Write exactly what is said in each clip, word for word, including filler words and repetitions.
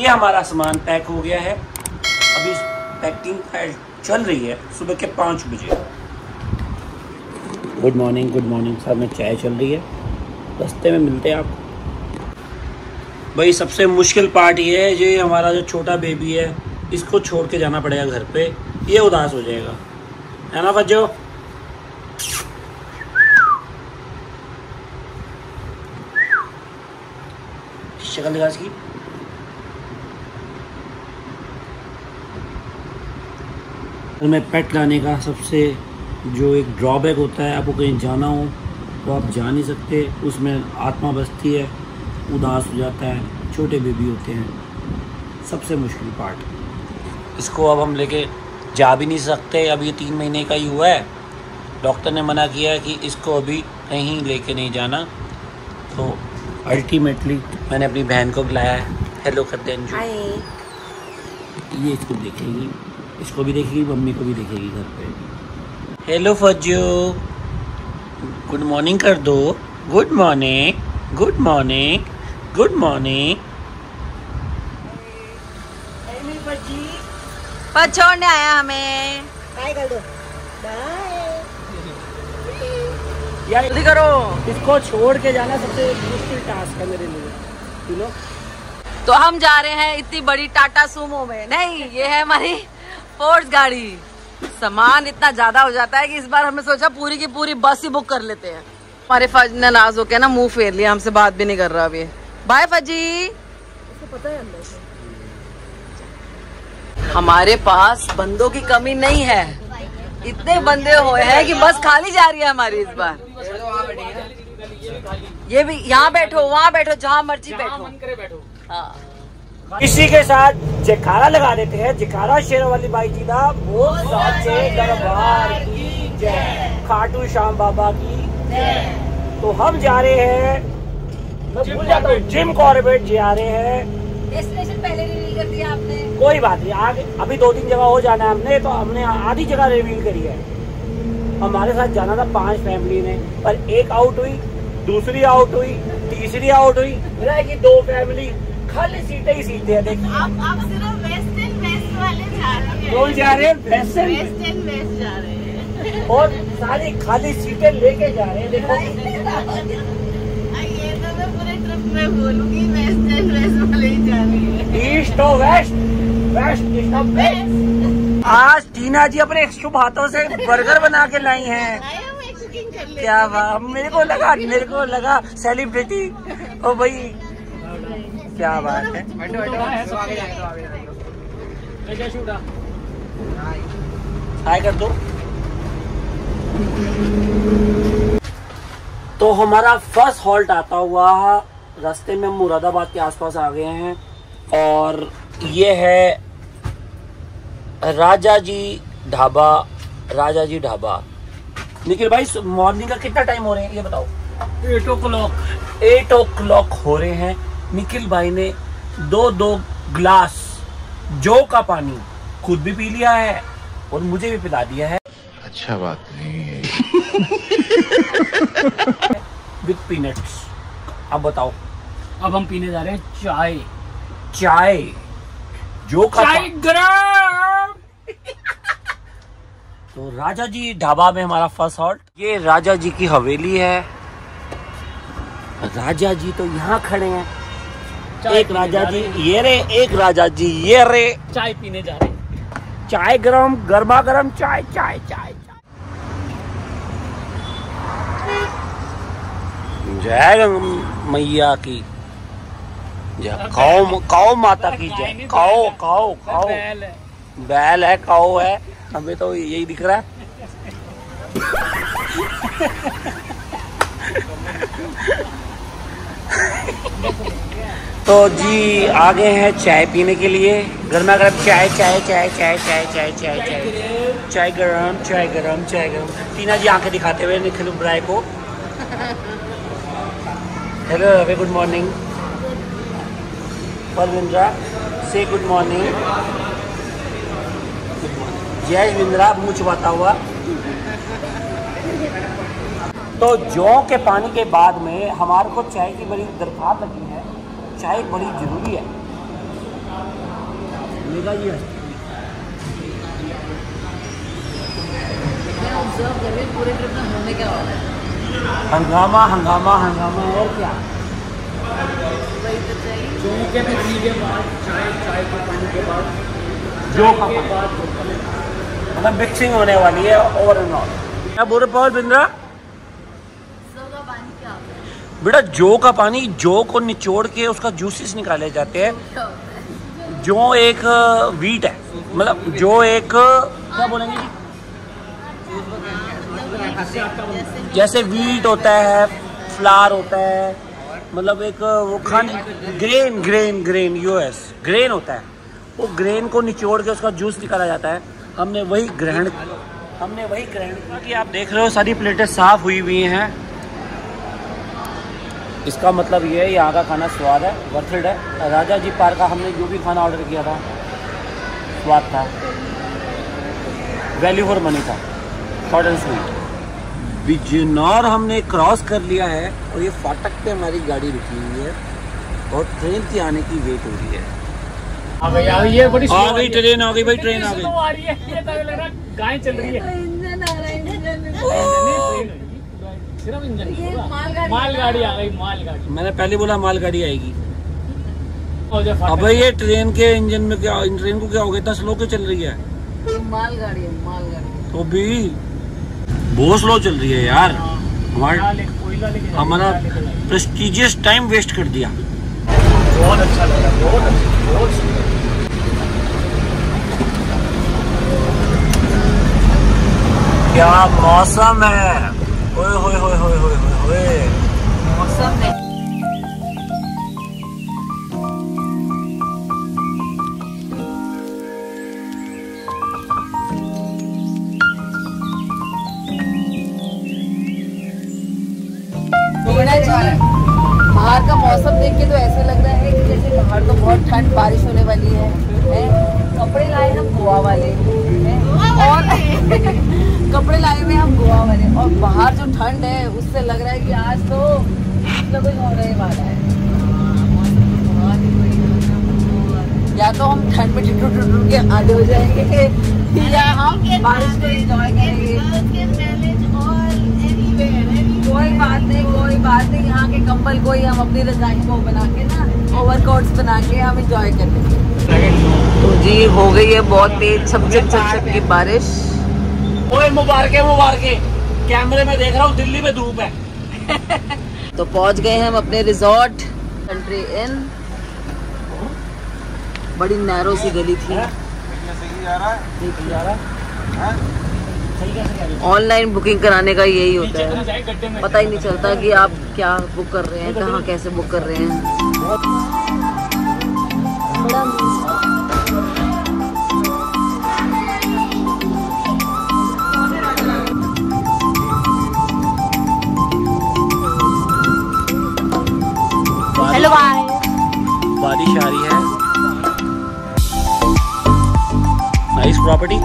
ये हमारा सामान पैक हो गया है, अभी पैकिंग चल रही है सुबह के पाँच बजे। गुड मॉर्निंग, गुड मॉर्निंग साहब, में चाय चल रही है, रास्ते में मिलते हैं आप। भाई सबसे मुश्किल पार्ट ये है, ये हमारा जो छोटा बेबी है इसको छोड़ के जाना पड़ेगा घर पे, ये उदास हो जाएगा, है ना बच्चों। शक्ल दिखा इसकी, हमें पेट लाने का सबसे जो एक ड्रॉबैक होता है, आपको कहीं जाना हो तो आप जा नहीं सकते, उसमें आत्मा बसती है, उदास हो जाता है, छोटे बेबी होते हैं, सबसे मुश्किल पार्ट। इसको अब हम लेके जा भी नहीं सकते, अब ये तीन महीने का ही हुआ है, डॉक्टर ने मना किया है कि इसको अभी कहीं लेके नहीं जाना, तो अल्टीमेटली मैंने अपनी बहन को बुलाया है। हेलो कर दें, ये इसको देखेगी, इसको भी देखेगी, मम्मी को भी देखेगी घर पे। हेलो फज्जू, गुड मॉर्निंग कर दो, good morning, good morning, good morning. छोड़ने आया हमें, बाय कर दो, बाय। यार जल्दी करो, इसको छोड़ के जाना सबसे मुश्किल टास्क है मेरे लिए, यू नो। तो हम जा रहे हैं इतनी बड़ी टाटा सुमो में, नहीं ये है हमारी स्पोर्ट्स गाड़ी। सामान इतना ज्यादा हो जाता है कि इस बार हमने सोचा पूरी की पूरी बस ही बुक कर लेते हैं। हमारे फज ने नाराज होकर ना मुंह फेर लिया, हमसे बात भी नहीं कर रहा अभी। बाय फजी, पता है अंदर हमारे पास बंदों की कमी नहीं है, इतने बंदे हुए हैं कि बस खाली जा रही है हमारी इस बार। ये भी यहाँ बैठो, वहाँ बैठो, जहाँ मर्जी बैठो। हाँ, इसी के साथ जयकारा लगा देते हैं, जयकारा शेरोवाली बाई जी दा बोल साचे दरबार की जय, खाटू श्याम बाबा की जय। तो हम जा रहे हैं, मैं भूल जाता हूँ, जिम कॉर्बेट जा रहे हैं। डेस्टिनेशन पहले रिवील कर दिया आपने, कोई बात नहीं, आगे अभी दो तीन जगह हो जाना है हमने, तो हमने आधी जगह रिवील करी है। हमारे साथ जाना था पांच फैमिली ने, पर एक आउट हुई, दूसरी आउट हुई, तीसरी आउट हुई, कि दो फैमिली खाली सीटें ही सीटें हैं। देखिए आप आप सिर्फ वेस्टर्न वेस्ट वाले जा रहे हैं, कौन जा रहे हैं वेस्टर्न वेस्टर्न वेस्ट जा रहे हैं, और सारी खाली सीटें लेके जा रहे हैं। देखो ये तो मैं पूरे ट्रिप में बोलूंगी, वेस्टर्न वेस्ट वाले ही जा रहे हैं, ईस्ट और वेस्ट, वेस्ट ईस्ट और वेस्ट। आज टीना जी अपने शुभ हाथों से बर्गर बना के लाई है, क्या वाह। मेरे को लगा, मेरे को लगा सेलिब्रिटी, और भाई क्या बात है। हाय कर दो। तो हमारा फर्स्ट हॉल्ट आता हुआ, रास्ते में हम मुरादाबाद के आसपास आ गए हैं, और ये है राजा जी ढाबा। राजा जी ढाबा, निखिल भाई मॉर्निंग का कितना टाइम हो रहे हैं ये बताओ। Eight o'clock eight o'clock हो रहे हैं। निखिल भाई ने दो दो ग्लास जो का पानी खुद भी पी लिया है और मुझे भी पिला दिया है। अच्छा बात नहीं है। With peanuts. अब बताओ, अब हम पीने जा रहे हैं चाय। चाय जो का चाय गरम। तो राजा जी ढाबा में हमारा फर्स्ट हॉल्ट। ये राजा जी की हवेली है, राजा जी तो यहाँ खड़े हैं, एक राजा जी ये रे, एक राजा जी ये रे, चाय पीने जा रहे, चाय गरम, गर्मा गर्म चाय, चाय चाय। जय मैया की जय, काऊ काऊ माता की जय, काऊ काऊ काऊ बैल है, काऊ है, हमें तो यही दिख रहा है। तो जी आ गए हैं चाय पीने के लिए, गर्मा गर्म चाय, चाय चाय चाय चाय चाय चाय चाय चाय गरम, चाय गरम, चाय गरम। टीना जी आंखें दिखाते हुए निखिल उब्राय को, हेलो अवे, गुड मॉर्निंग। परविंद्रा से गुड मॉर्निंग, जय विंद्रा मुँह छुपाता हुआ। तो जौ के पानी के बाद में हमारे को चाय की बड़ी दरकार लगी है, चाय बड़ी ज़रूरी है, मेघा जी ऑब्जर्व कर रहे पूरे ट्रिप में होने क्या वाला है, हंगामा हंगामा हंगामा और क्या चौली के में थी के बाद चाय चाय के पानी के बाद जो के बाद मतलब मिक्सिंग होने वाली है ओवर एंड ऑल। क्या बोल रहे पवन बिंद्रा? बेटा जौ का पानी, जौ को निचोड़ के उसका जूसेस निकाले जाते हैं। जौ एक वीट है, मतलब जो एक क्या बोलेंगे जी, जैसे वीट होता है, फ्लावर होता है, मतलब एक वो खाने grain grain grain US grain होता है, वो ग्रेन को निचोड़ के उसका जूस निकाला जाता है। हमने वही ग्रहण हमने वही ग्रहण किया कि आप देख रहे हो सारी प्लेटें साफ हुई हुई हैं। इसका मतलब ये है यहाँ का खाना स्वाद है, वर्थ इट है। राजा जी पार्क का हमने जो भी खाना ऑर्डर किया था स्वाद था, वैल्यू फॉर मनी था, शॉर्ट एंड स्वीट। बिजनौर हमने क्रॉस कर लिया है और ये फाटक पे हमारी गाड़ी रुकी हुई है और ट्रेन की आने की वेट हो रही है। आ गई ट्रेन, आ गई भाई ट्रेन आ गई, मालगाड़ी आ गई, मालगाड़ी। मैंने पहले बोला मालगाड़ी आएगी। अब ये ट्रेन के इंजन में क्या, इन ट्रेन को क्या हो गया, इतना स्लो क्यों चल रही है? मालगाड़ी है, मालगाड़ी। तो भी बहुत स्लो चल रही है यार, हमारा प्रेस्टिजियस टाइम वेस्ट कर दिया। बहुत अच्छा लग रहा है, बहुत अच्छा, बहुत सुंदर। क्या मौसम है, ओए होए होए होए होए होए मौसम है। बाहर का मौसम देख के तो ऐसा लग रहा है कि जैसे बाहर तो बहुत ठंड, बारिश होने वाली है। कपड़े लाए हम गोवा वाले और कपड़े लाए हुए हम गोवा वाले, और बाहर जो ठंड है उससे लग रहा है कि आज तो मतलब कुछ हो रहे वाला है। या तो हम ठंड में टुट टुट के आधे हो जाएंगे या हम बारिश को एंजॉय करेंगे। कोई बात नहीं, कोई बात नहीं, यहाँ के कंबल को ही हम अपनी रजाई को बना के ना ओवरकोट्स बना के हम एंजॉय कर लेंगे। तो जी हो गई है बहुत तेज छपछप छपछप की बारिश। ओए मुबारके मुबारके, कैमरे में देख रहा हूँ दिल्ली में धूप है। तो पहुँच गए हम अपने रिजॉर्ट कंट्री इन। बड़ी नैरो सी गली थी। ऑनलाइन बुकिंग कराने का यही होता है, पता ही नहीं चलता कि आप क्या बुक कर रहे हैं, कहाँ कैसे बुक कर रहे हैं। हेलो बाय, बारिश आ रही है। Nice property.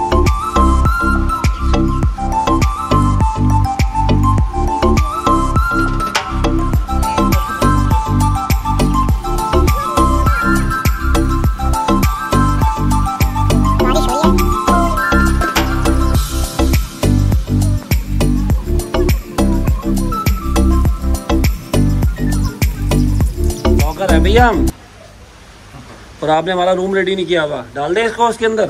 भैया हम, और आपने हमारा रूम रेडी नहीं किया हुआ, डाल दे इसको उसके अंदर।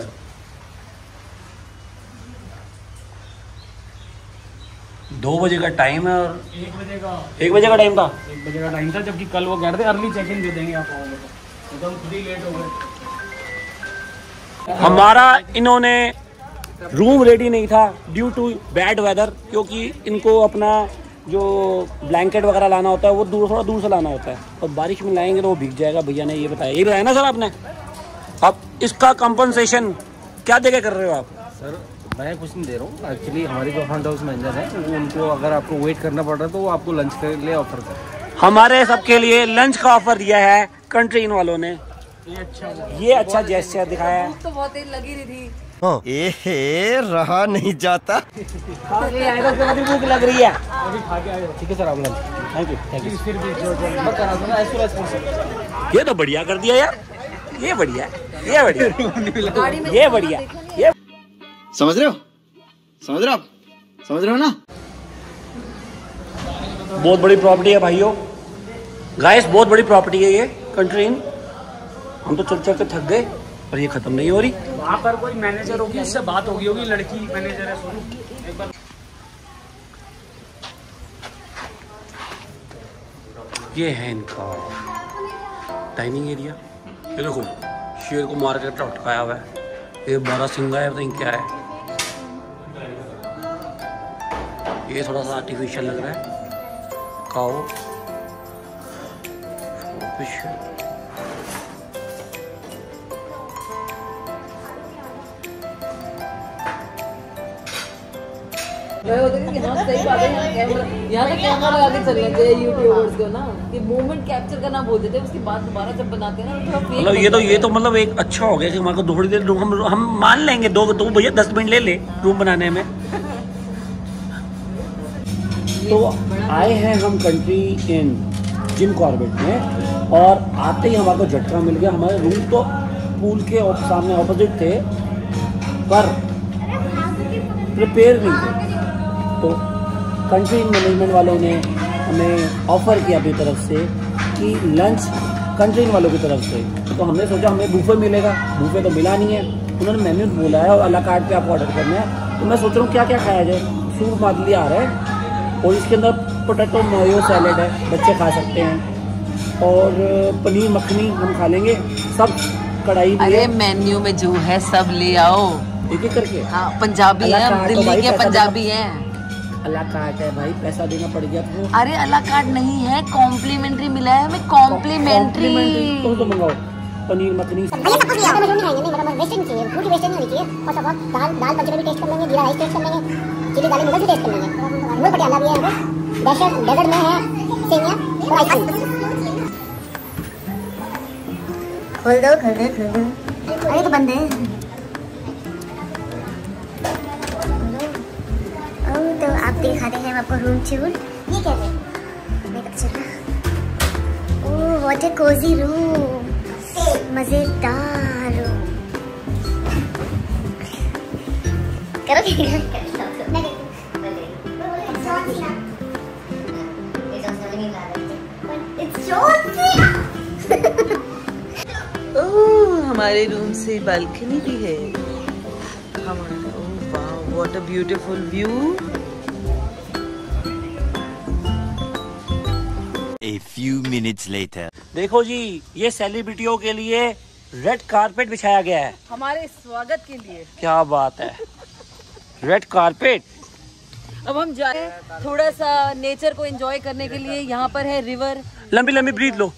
दो बजे का टाइम है और एक बजे का एक बजे का टाइम था एक बजे का टाइम था जबकि कल वो कर दे अर्ली चेक इन दे देंगे आप आओगे तो, तो हम खुद ही लेट हो गए। हमारा इन्होंने रूम रेडी नहीं था ड्यू टू बैड वेदर, क्योंकि इनको अपना जो ब्लैंकेट वगैरह लाना होता है वो दूर थोड़ा दूर से लाना होता है, और बारिश में लाएंगे तो वो भीग जाएगा। भैया ने ये बताया, ये बताया ना सर आपने। अब इसका कंपनसेशन क्या देके कर रहे हो आप? सर मैं कुछ नहीं दे रहा हूँ, एक्चुअली हमारे जो फ्रंट हाउस मैनेजर हैं उनको अगर आपको वेट करना पड़ रहा है तो वो आपको लंच के लिए ऑफर कर, हमारे सबके लिए लंच का ऑफर दिया है कंट्री इन वालों ने। ये अच्छा, ये अच्छा जेस्चर दिखाया है। तो बहुत देर लगी रही थी, एहे रहा नहीं जाता। भूख लग रही है, ठीक है सर आप लोग, थैंक यू थैंक यू। ये तो बढ़िया कर दिया यार, ये बढ़िया ये बढ़िया ये बढ़िया ये समझ रहे हो समझ रहे हो आप समझ रहे हो ना। बहुत बड़ी प्रॉपर्टी है भाइयों, गाइस बहुत बड़ी प्रॉपर्टी है ये कंट्री इन। हम तो चल चल के थक गए और ये खत्म नहीं हो रही। वहाँ पर कोई मैनेजर होगी, उससे बात होगी होगी लड़की मैनेजर है सोनू। एक बार ये है इनका डाइनिंग एरिया। ये देखो शेर को मार के लटकाया हुआ है। ये बारासिंघा है, पता नहीं क्या है। ये थोड़ा सा आर्टिफिशियल लग रहा है। काओ फिश मतलब ये तो ये तो मतलब एक अच्छा हो गया कि हमारे को थोड़ी देर हम हम मान लेंगे दो दो भैया दस मिनट ले ले रूम बनाने में। तो आए हैं हम कंट्री इन जिम कॉर्बेट में और आते ही हमारे को झटका मिल गया। हमारे रूम तो पूल के सामने ऑपोजिट थे पर प्रिपेयर नहीं थे। तो कंट्री इन मैनेजमेंट वालों ने हमें ऑफ़र किया अपनी तरफ से कि लंच कंट्री इन वालों की तरफ से। तो हमने सोचा हमें बूफे मिलेगा, बूफे तो मिला नहीं है। उन्होंने मेन्यू बोला है और अला कार्ड पे आपको ऑर्डर करना है। तो मैं सोच रहा हूँ क्या क्या खाया जाए। सूप मादली आ रहा है और इसके अंदर पोटैटो मायो सैलेड है, बच्चे खा सकते हैं। और पनीर मखनी हम खा लेंगे सब कढ़ाई। अरे मेन्यू में जो है सब ले आओ एक एक करके। हाँ पंजाबी है, दिल्ली के पंजाबी है। अला कार्ड है भाई, पैसा देना पड़ गया तो। अरे अला कार्ड नहीं है, कॉम्प्लीमेंट्री मिला है हमें। कॉम्प्लीमेंट्री तुम तो मंगाओ पनीर मखनी। अरे तो बंदे तो आप दिखाते हैं आपको रूम टूर। ये क्या है? Oh what a cozy room, मजेदार रूम। करो क्या ओह हमारे रूम से बालकनी भी है हमारा। Oh wow what a beautiful view. A few minutes later. देखो जी ये सेलिब्रिटियों के लिए रेड कारपेट बिछाया गया है हमारे स्वागत के लिए। क्या बात है रेड कारपेट। अब हम जाए थोड़ा सा नेचर को एंजॉय करने के लिए। यहाँ पर है रिवर। लंबी लंबी ब्रीथ लो।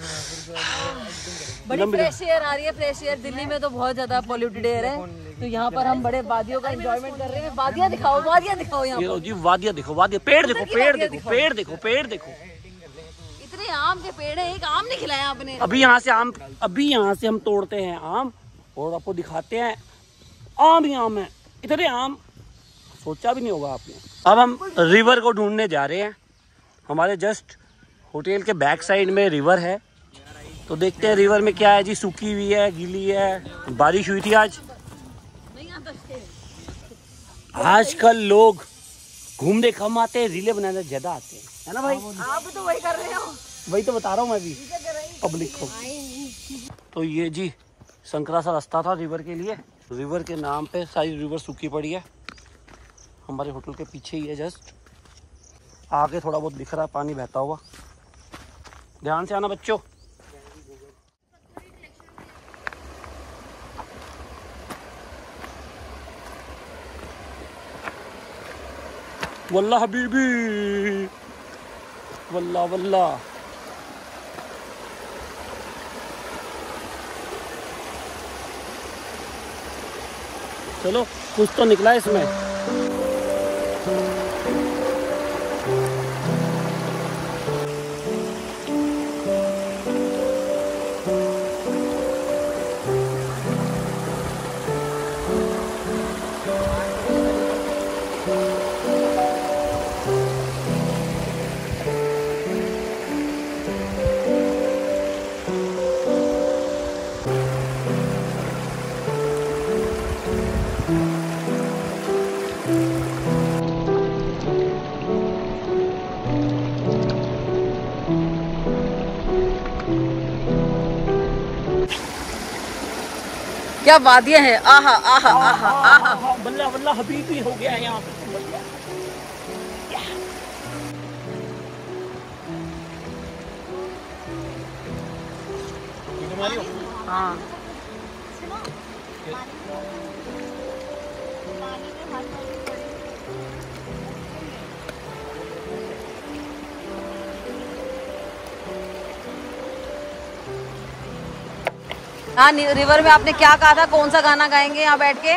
बड़ी फ्रेश एयर आ रही है, फ्रेश एयर। दिल्ली में तो बहुत ज्यादा पॉल्यूटेड एयर है, तो यहाँ पर हम बड़े वादियों का एंजॉयमेंट कर रहे हैं। वादियाँ दिखाओ, वादियाँ दिखाओ। यहाँ जी वादियाँ दिखाओ, वादियाँ। पेड़ देखो, पेड़ देखो, पेड़ देखो, पेड़ देखो। आम के पेड़ है, एक आम नहीं खिलाया आपने अभी। यहाँ से आम अभी यहाँ से हम तोड़ते हैं आम और आपको दिखाते हैं। आम ही आम है, इतने आम सोचा भी नहीं होगा आपने। अब हम रिवर को ढूंढने जा रहे हैं। हमारे जस्ट होटल के बैक साइड में रिवर है, तो देखते हैं रिवर में क्या है जी। सूखी हुई है, गीली है, बारिश हुई थी आज। आजकल लोग घूमने कम आते हैं, रीले बनाने ज्यादा आते हैं, है ना भाई। आप तो वही कर रहे हो, वही तो बता रहा हूँ मैं भी पब्लिक को। तो ये जी संकरा सा रास्ता था रिवर के लिए। रिवर के नाम पे सारी रिवर सूखी पड़ी है। हमारे होटल के पीछे ही है जस्ट। आगे थोड़ा बहुत दिख रहा है पानी बहता हुआ। ध्यान से आना बच्चों। वल्ला हबीबी वल्ला वल्ला। चलो कुछ तो निकला इसमें। क्या वादियाँ हैं, आहा आहा आहा आहा, बल्ला बल्ला हबीबी हो गया है यहाँ पे। हाँ हाँ रिवर में आपने क्या कहा था, कौन सा गाना गाएंगे यहाँ बैठ के?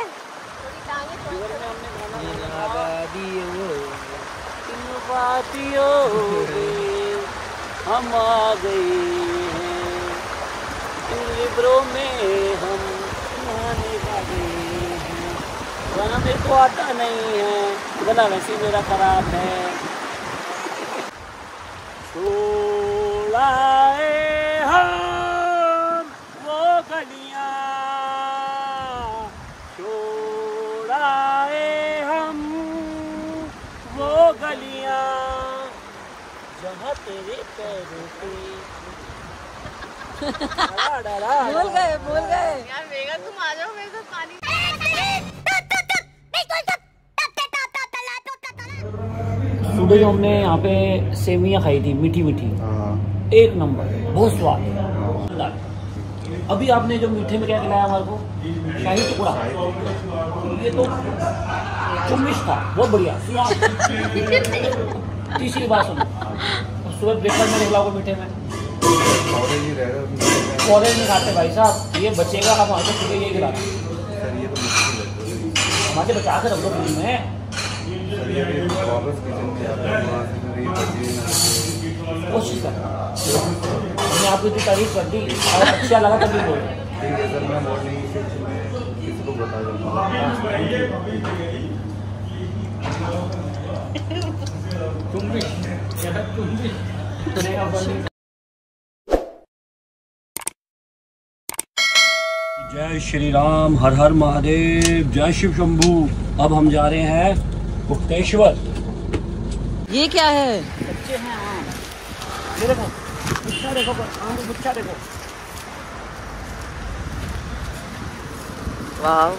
हम आ गए इन रिवरों में, हम नहाने वाले हैं। गाना मेरे को आता नहीं है, गला वैसे मेरा खराब है। छोड़ा तेरे पैरों पे बोल गए बोल गए यार। मेघा तुम आ जाओ मेरे साथ पानी। सुबह जो हमने यहाँ पे सेवियाँ खाई थी मीठी मीठी, एक नंबर, बहुत स्वाद। अभी आपने जो मीठे में क्या खिलाया हमारे को, शाही टुकड़ा, ये तो चुम्बिश था, बहुत बढ़िया। तीसरी बात सुनो, सुबह ब्रेकफास्ट में निकला को मीठे में कॉलेज में खाते भाई साहब, ये बचेगा हम आज सुबह यही खिलाते हमारे बचा कर हम लोग में कोशिश कर। हमने आपको इतनी तारीफ कर दी और अच्छा लगा तभी बोल। तुम भी तुम भी जय श्री राम, हर हर महादेव, जय शिव शंभू। अब हम जा रहे हैं मुक्तेश्वर। ये क्या है? बच्चे हैं आम, ये देखो गुच्छा देखो, आम का गुच्छा देखो। वाह,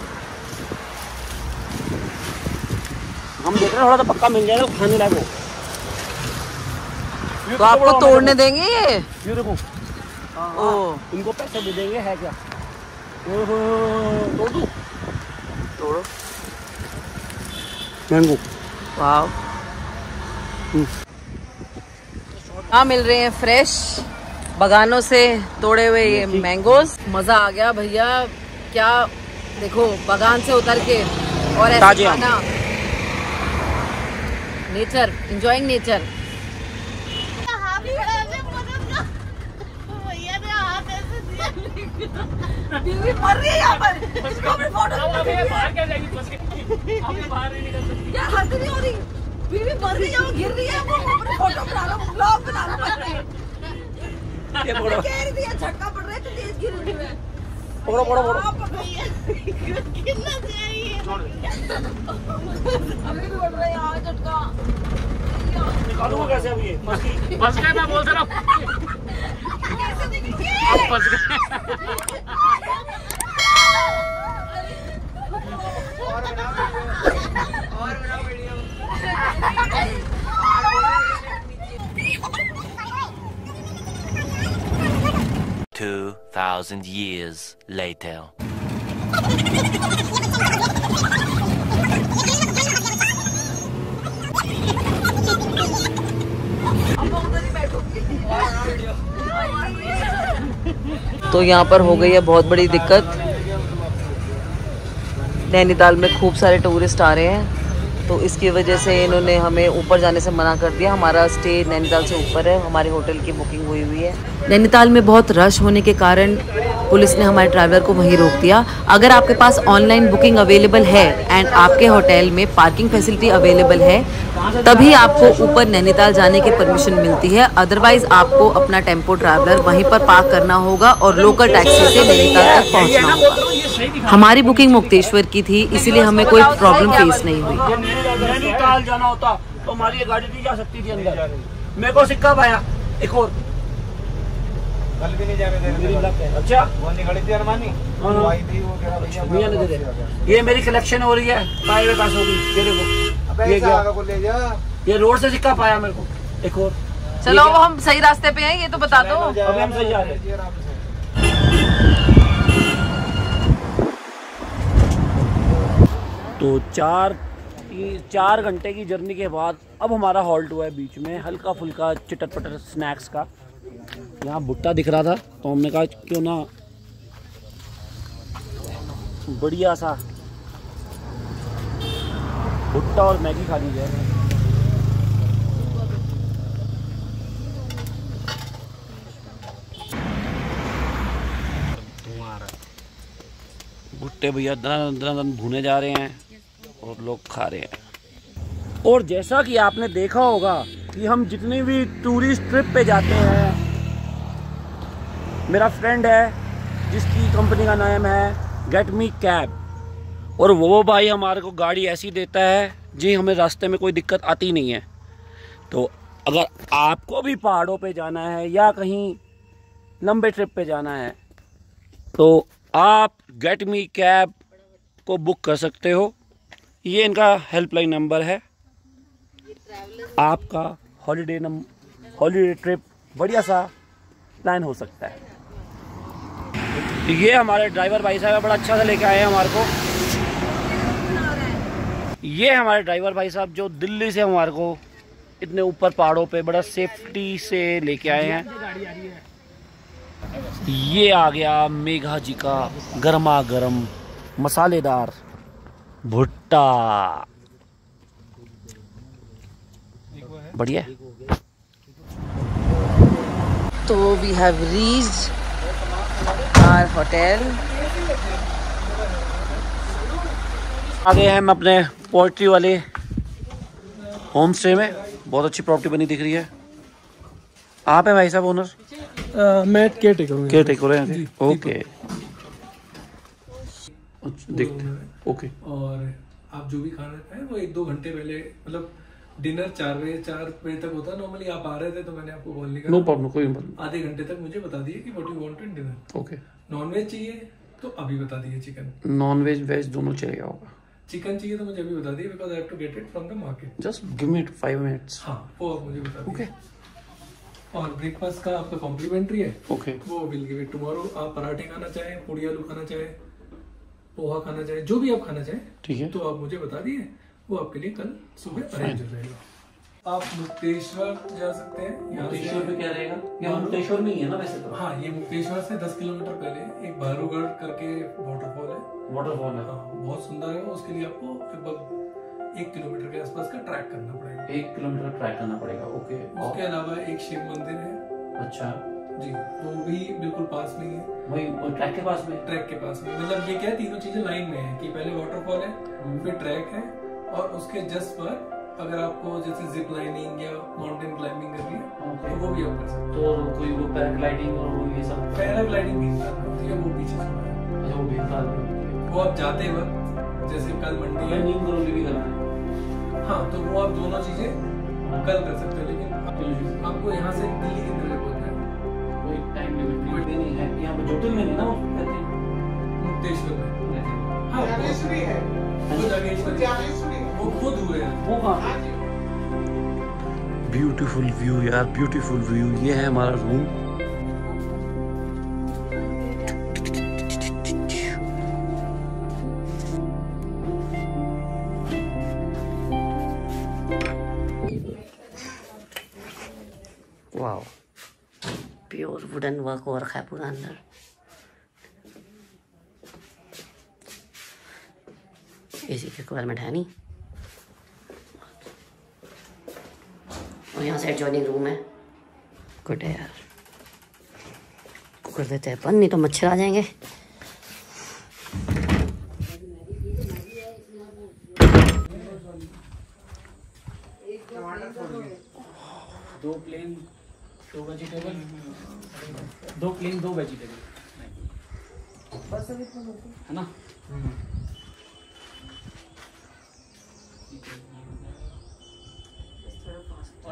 हम देख रहे हैं थोड़ा सा पक्का मिल जाएगा खाने लायक हो। तो आपको तोड़ने देंगे ये? ये देखो, ओ इनको पैसे भी देंगे है क्या? ओहो तोड़ दो, तोड़ो मैंगो। वाह, हाँ मिल रहे हैं फ्रेश बगानों से तोड़े हुए ये मैंगोस। मजा आ गया भैया, क्या देखो बगान से उतर के और ऐसा खाना, नेचर, एंजॉयिंग नेचर। टीवी पर रही है यहाँ पर, इसको भी फोटो बाहर क्या जाएगी, बाहर नहीं निकल सकती। क्या हंसी नहीं हो रही? बीवी मर रही है, गिर रही है, फोटो बना लो, ब्लॉग बना लो। कह रही थी झटका पड़ रहा है तो तेज गिर रही है। पकड़ो पकड़ो पकड़ो, अभी भी बढ़ रहा है यार झटका। निकालूंगा कैसे अब ये? फंस गए, मैं बोल रहा हूँ कैसे निकलेंगे? फंस गए। और बनाओ और बनाओ video. Two thousand years later. तो यहाँ पर हो गई है बहुत बड़ी दिक्कत, नैनीताल में खूब सारे टूरिस्ट आ रहे हैं तो इसकी वजह से इन्होंने हमें ऊपर जाने से मना कर दिया। हमारा स्टे नैनीताल से ऊपर है, हमारे होटल की बुकिंग हुई हुई है। नैनीताल में बहुत रश होने के कारण पुलिस ने हमारे ट्रैवलर को वहीं रोक दिया। अगर आपके पास ऑनलाइन बुकिंग अवेलेबल है एंड आपके होटल में पार्किंग फैसिलिटी अवेलेबल है तभी आपको ऊपर नैनीताल जाने की परमिशन मिलती है, अदरवाइज आपको अपना टेम्पो ट्रैवलर वहीं पर पार्क करना होगा और लोकल टैक्सी से नैनीताल तक पहुंचना होगा। हमारी बुकिंग मुक्तेश्वर की थी इसीलिए हमें कोई प्रॉब्लम फेस नहीं हुई। नैनीताल जाना होता तो हमारी गाड़ी नहीं जा सकती थी अंदर। मेरे को सिक्का भाया एक और कल भी नहीं जाने। अच्छा वो निकली थी अरमानी, वो आई थी वो कह ये मेरी कलेक्शन हो रही है पाए पास होगी तेरे को। ये आगे को ले जा, ये रोड से सिक्का पाया मेरे को एक और। चलो वो हम सही रास्ते पे हैं ये तो बता दो। अभी हम सही जा रहे हैं। तो चार चार घंटे की जर्नी के बाद अब हमारा हॉल्ट हुआ है बीच में हल्का फुल्का चटर पटर स्नैक्स का। यहाँ भुट्टा दिख रहा था तो हमने कहा क्यों ना बढ़िया सा भुट्टा और मैगी खा ली जाए। भुट्टे भैया दरन दरन भुने जा रहे हैं और लोग खा रहे हैं। और जैसा कि आपने देखा होगा कि हम जितनी भी टूरिस्ट ट्रिप पे जाते हैं, मेरा फ्रेंड है जिसकी कंपनी का नाम है गेट मी कैब, और वो भाई हमारे को गाड़ी ऐसी देता है जी हमें रास्ते में कोई दिक्कत आती नहीं है। तो अगर आपको भी पहाड़ों पे जाना है या कहीं लंबे ट्रिप पे जाना है तो आप गेट मी कैब को बुक कर सकते हो। ये इनका हेल्पलाइन नंबर है। आपका हॉलीडे नम हॉलीडे ट्रिप बढ़िया सा प्लान हो सकता है। ये हमारे ड्राइवर भाई साहब बड़ा अच्छा से लेके आए हैं हमारे को। ये हमारे ड्राइवर भाई साहब जो दिल्ली से हमारे को इतने ऊपर पहाड़ों पे बड़ा सेफ्टी से लेके आए हैं। ये आ गया मेघा जी का गर्मा गर्म मसालेदार भुट्टा, बढ़िया। तो we have reached our hotel. आगे हम अपने पोएट्री वाले होम स्टे में, बहुत अच्छी प्रॉपर्टी बनी दिख रही है। आप हैं भाई साहब ओनर? मैं केयर टेकर, केयर टेकर हैं। ओके देखते हैं। ओके और आप जो भी खाना खाए वो एक दो घंटे पहले, मतलब डिनर चार बजे चार बजे तक होता है नॉर्मली। आप आ रहे थे तो मैंने आपको कॉल नहीं किया। नो प्रॉब्लम, कोई प्रॉब्लम। आधे घंटे तक मुझे बता दिए कि what you want in dinner. Okay non veg चाहिए तो अभी बता दिए, चिकन नॉनवेज वेज दोनों चाहिए होगा। चिकन चाहिए तो मुझे अभी बता दिए because I have to get it from the market. Just give me five minutes. हां वो मुझे बता दिए। ओके और ब्रेकफास्ट का आपका कॉम्प्लीमेंट्री है। ओके वो विल गिव इट टुमारो। आप पराठे खाना चाहे, पूरी आलू खाना चाहे, पोहा खाना चाहे, जो भी आप खाना चाहे ठीक है तो आप मुझे बता दिए, वो आपके लिए कल सुबह अरेंज हो जाएगा। आप मुक्तेश्वर जा सकते हैं। मुक्तेश्वर पे क्या रहेगा? या मुक्तेश्वर में ही है ना वैसे तो। हाँ ये मुक्तेश्वर से दस किलोमीटर पहले एक बारूगढ़ करके वाटरफॉल है। वाटरफॉल है बहुत सुंदर है। उसके लिए आपको लगभग एक किलोमीटर के आसपास का ट्रैक करना पड़ेगा। एक किलोमीटर ट्रैक करना पड़ेगा। ओके उसके अलावा एक शिव मंदिर है। अच्छा जी वो भी बिल्कुल पास में ही है। वही ट्रैक के पास में, ट्रैक के पास में मतलब ये क्या है तीनों चीजें लाइन में है कि पहले वाटरफॉल है फिर ट्रैक है और उसके जस्ट पर अगर आपको जैसे जिप लाइनिंग या माउंटेन क्लाइंबिंग करनी है तो वो भी आप कर सकते हो। तो कोई वो पैराग्लाइडिंग और वो ये सब पैराग्लाइडिंग भी होती है वो पीछे जो वो भीमताल में वो आप जाते वक्त जैसे कल मंडी है नीम करोली भी करना है। हाँ तो वो आप दोनों चीजें कल कर सकते हो लेकिन आपको यहाँ से दिल्ली की तरफ होता है कोई टाइम लिमिट नहीं है। यहाँ पर जोटिल में ना कहते हैं मुक्तेश्वर में। हाँ मुक्तेश्वरी है वो जगह बहुत दूर है वो। हाँ ब्यूटीफुल व्यू यार, ब्यूटीफुल व्यू। ये है हमारा room. Wow pure wooden work हो रखा है पूरा अंदर। एसी की रिक्वायरमेंट है नहीं। यहाँ से एडजॉइनिंग रूम है। गुड है यार, कर देते हैं बंद नहीं तो मच्छर आ जाएंगे। दो प्लेन दो वेजिटेबल, दो प्लेन दो वेजिटेबल बस है ना।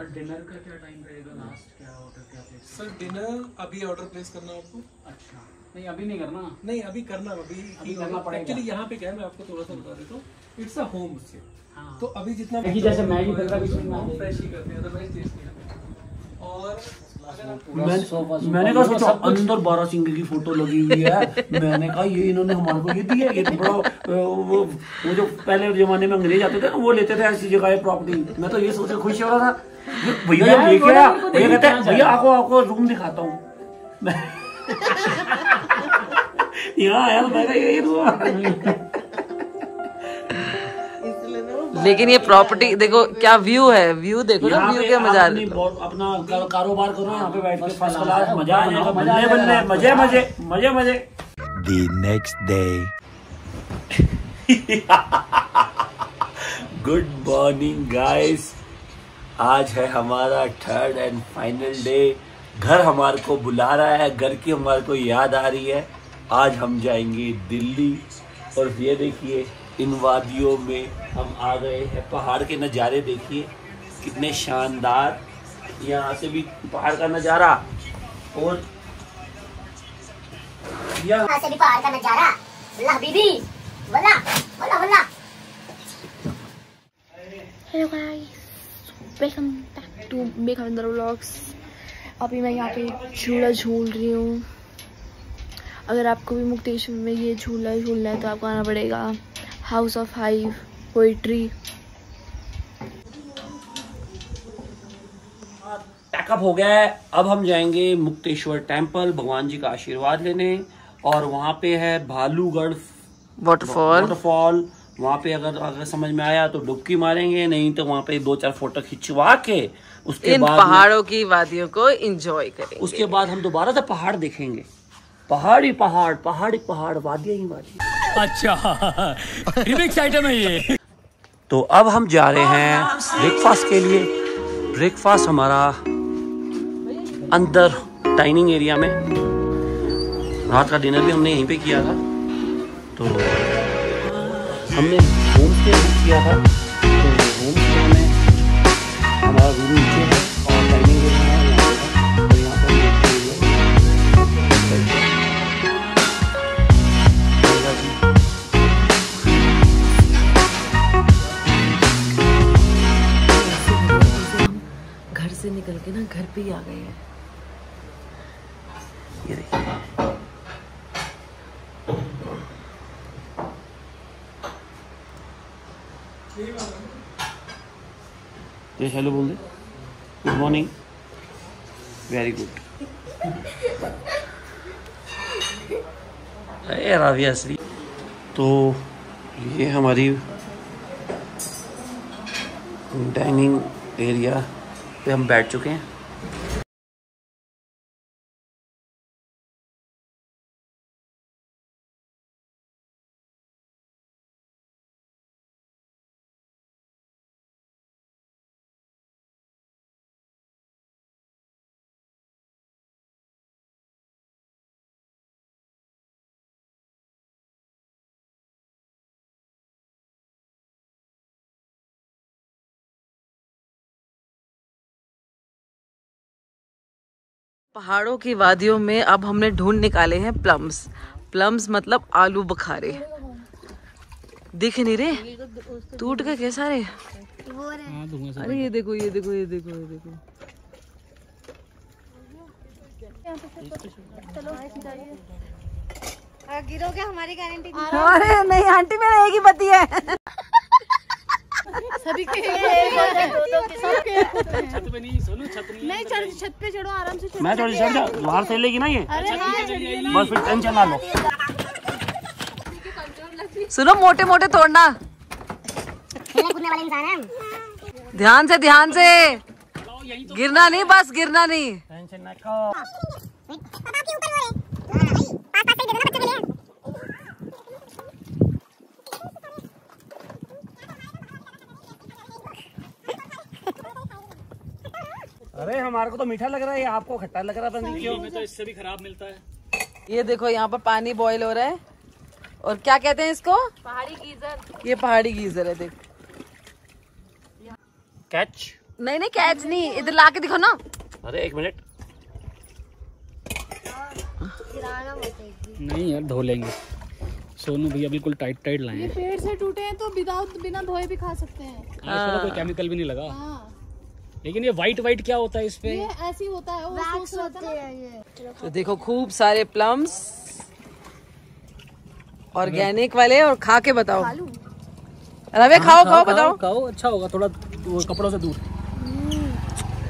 और डिनर का क्या टाइम रहेगा, लास्ट क्या ऑर्डर क्या प्लेस? सर डिनर अभी ऑर्डर प्लेस करना आपको? अच्छा नहीं अभी नहीं करना, नहीं अभी करना अभी, अभी करना पड़ेगा। एक्चुअली यहाँ पे क्या है, मैं आपको थोड़ा सा बता देता हूँ, इट्स अ होम स्टे। तो अभी जितना जैसे मैगी फ्रेश ही करते हैं, अदरवाइज टेस्ट नहीं आता। और मैं, मैंने कहा सोचा अंदर बारासिंघा की फोटो लगी हुई है, मैंने कहा ये इन्होंने हमारे को ये दी है, ये तो बड़ा वो वो जो पहले जमाने में अंग्रेज आते थे वो लेते थे ऐसी जगह प्रॉपर्टी। मैं तो ये सोच के खुश हो रहा था, भैया जब लेके आया भैया कहते हैं भैया आपको आपको रूम दिखाता हूँ, यहाँ आया तो मैं ये। लेकिन ये प्रॉपर्टी देखो क्या व्यू है, व्यू देखो ना, व्यू क्या मजा है। अपना कारोबार करो यहाँ पे बैठ के, फर्स्ट क्लास मजा आएगा, मजे मजे मजे मजे मजे मजे। The next day. Good morning guys. आज है हमारा थर्ड एंड फाइनल डे। घर हमारे को बुला रहा है, घर की हमारे को याद आ रही है। आज हम जाएंगे दिल्ली और ये देखिए इन वादियों में हम आ गए हैं। पहाड़ के नज़ारे देखिए कितने शानदार, यहाँ से भी पहाड़ का नज़ारा और यहाँ से भी पहाड़ का नज़ारा। वल्ला बीबी वल्ला वल्ला वल्ला। Hello guys, welcome back to Megha Bindra vlogs. अभी मैं यहाँ पे झूला झूल रही हूँ। अगर आपको भी मुक्तेश्वर में ये झूला झूलना है तो आपको आना पड़ेगा house of hive poetry. Pack up हो गया है, अब हम जाएंगे मुक्तेश्वर टेम्पल भगवान जी का आशीर्वाद लेने। और वहाँ पे है भालूगढ़ वाटरफॉल, वाटरफॉल वहाँ पे अगर अगर समझ में आया तो डुबकी मारेंगे, नहीं तो वहाँ पे दो चार फोटो खिंचवा के उसके इन बाद पहाड़ों की वादियों को एंजॉय करेंगे। उसके बाद हम दोबारा से पहाड़ देखेंगे, पहाड़ी पहाड़ पहाड़ी पहाड़ वादियाँ ही वादियाँ। अच्छा रिमिक्स आइटम है ये। तो अब हम जा रहे हैं ब्रेकफास्ट के लिए। ब्रेकफास्ट हमारा अंदर डाइनिंग एरिया में, रात का डिनर भी हमने यहीं पे किया था, तो हमने होम स्टे किया था। तो होम स्टे में हमारा रूम नीचे है और डाइनिंग एरिया से निकल के ना घर पे ही आ गए हैं। ये देखिए तो हेलो बोल दे, गुड मॉर्निंग, वेरी गुड। अरे राविया श्री, तो ये हमारी डाइनिंग एरिया पे हम बैठ चुके हैं। पहाड़ों की वादियों में अब हमने ढूंढ निकाले हैं प्लम्स। प्लम्स मतलब आलू बखारे, दिख नहीं रहे, टूट गए क्या सारे? अरे ये देखो ये देखो ये देखो ये देखो, गिरोगे हमारी गारंटी। अरे नहीं आंटी मेरा एक ही पति है, सभी के नहीं चढ़, छत पे चढ़ो आराम से, मैं थोड़ी चढ़ जा, बाहर से लेगी ना ये, बस फिर टेंशन ना लो। सुनो मोटे मोटे तोड़ना, कूदने वाले इंसान हैं, ध्यान से ध्यान से, गिरना नहीं, बस गिरना नहीं, टेंशन ना लो। अरे हमारे को तो मीठा लग रहा है, आपको खट्टा लग रहा है, क्यों? में तो इससे भी खराब मिलता है। ये देखो यहाँ पर पानी बॉईल हो रहा है, और क्या कहते हैं इसको, पहाड़ी गीजर। ये पहाड़ी गीजर है, देख कैच। नहीं नहीं कैच नहीं, इधर ला के दिखा ना। अरे एक मिनट नहीं यार, धो लेंगे। सोनू भैया बिल्कुल टाइट टाइट लाए। ये पेड़ से टूटे हैं तो विदाउट बिना धोए भी खा सकते हैं। इसमें कोई केमिकल भी नहीं लगा। लेकिन ये व्हाइट व्हाइट क्या होता है इस पे? ये ऐसी होता है, वैक्स होता है ये। तो देखो खूब सारे प्लम्स ऑर्गेनिक वाले, और खा के बताओ। रवे खाओ खाओ बताओ। खाओ अच्छा होगा, थोड़ा कपड़ों से दूर।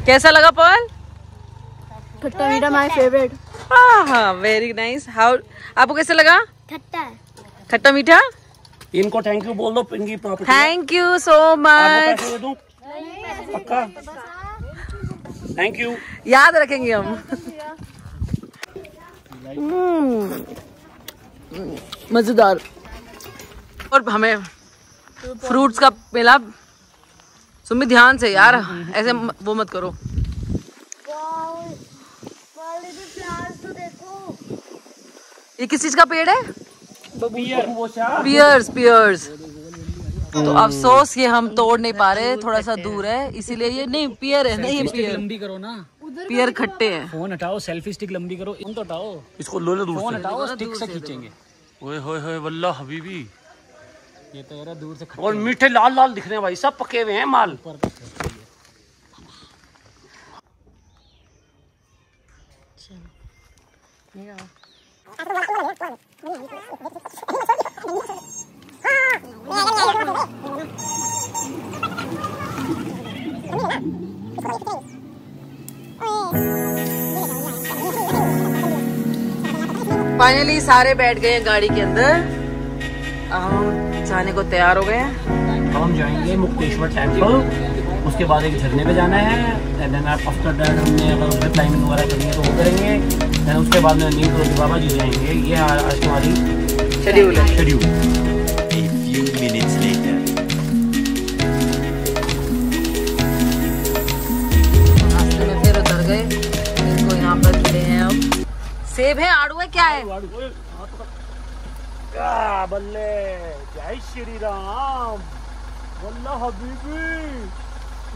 कैसा लगा पर्ल? खट्टा मीठा माय फेवरेट। हाँ वेरी नाइस। हाउ आपको कैसा लगा? खट्टा खट्टा मीठा। इनको थैंक यू बोल दो, इनकी property. Thank you so much. पक्का थैंक यू, याद रखेंगे हम। मजेदार। और हमें फ्रूट्स का मेला। सुमित ध्यान से यार, ऐसे वो मत करो। तो देखो ये किस चीज का पेड़ है? Pears pears. तो अफसोस ये हम तोड़ नहीं पा रहे, थोड़ा सा दूर है इसीलिए। ये नहीं पियर है, नहीं पियर। लंबी करो ना, पियर खट्टे हैं। फोन हटाओ, सेल्फी स्टिक लंबी करो। तुम तो हटाओ इसको, लो लो दूर से हटाओ, स्टिक से खींचेंगे। ओए होए होए वल्लाह हबीबी, ये तो यार दूर से। और मीठे लाल लाल दिख रहे हैं भाई, सब पके हुए हैं माल। फाइनली सारे बैठ गए हैं गाड़ी के अंदर। हम जाने को तैयार हो गए हैं। हम जाएंगे मुक्तेश्वर टेम्पल, उसके बाद एक झरने पे जाना है। एंड देन आफ्टर दैट हमने अगर उसमें क्लाइंबिंग वगैरह करनी है तो वो करेंगे। एंड उसके बाद में नीम करोली बाबा जी जाएंगे। ये आज हमारी शेड्यूल है, schedule. A few minutes later. रास्ते में फिर उतर गए, इनको यहाँ पर मिले हैं। अब सेब है, आड़ू है, क्या है? क्या बल्ले, जय श्री राम। वल्ला हबीबी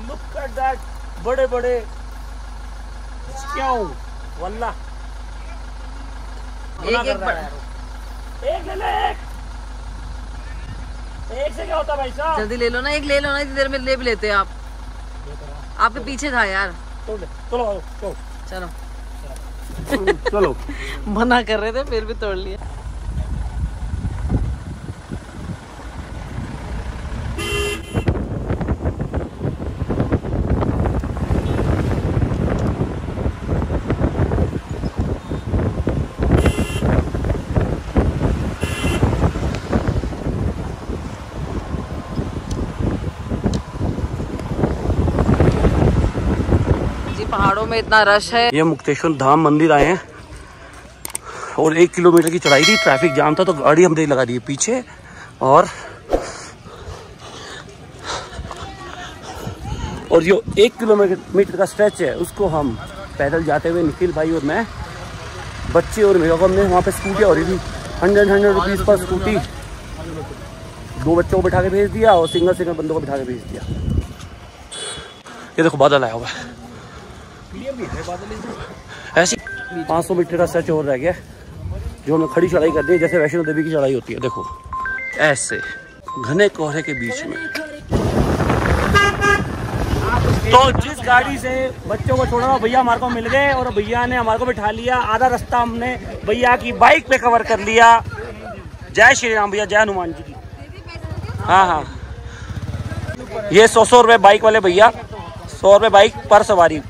लुक एट दैट, बड़े बड़े क्यों वल्ला। एक एक एक ले ले, एक एक से क्या होता भाई साहब? जल्दी ले लो ना, एक ले लो ना, इतनी देर में ले भी लेते आप। आपके पीछे था यार। चलो चलो चलो चलो, मना कर रहे थे फिर भी तोड़ लिया। पहाड़ों में इतना रश है। ये मुक्तेश्वर धाम मंदिर आए हैं, और एक किलोमीटर की चढ़ाई थी, ट्रैफिक जाम था तो गाड़ी हमने लगा दी पीछे। और और जो एक किलोमीटर का स्ट्रेच है उसको हम पैदल जाते हुए, निखिल भाई और मैं, बच्चे और मेरे को, हमने वहाँ पे स्कूटी हो रही थी। हंड्रेड हंड्रेड रुपीज़ पर स्कूटी। दो बच्चों को बैठा के भेज दिया और सिंगल सिंगल बंदों को बैठा के भेज दिया। ये देखो बादल आया हुआ है, ऐसी पाँच सौ मीटर का सच और रह गया, जो हमें खड़ी चढ़ाई करती है, जैसे वैष्णो देवी की चढ़ाई होती है। देखो ऐसे घने कोहरे के बीच में। तो जिस गाड़ी से बच्चों को छोड़ा, भैया हमारे को मिल गए और भैया ने हमारे को बिठा लिया। आधा रास्ता हमने भैया की बाइक पे कवर कर लिया। जय श्री राम भैया, जय हनुमान जी की। हाँ हाँ, ये सौ सौ रुपये बाइक वाले भैया, सौ रुपये बाइक पर सवारी।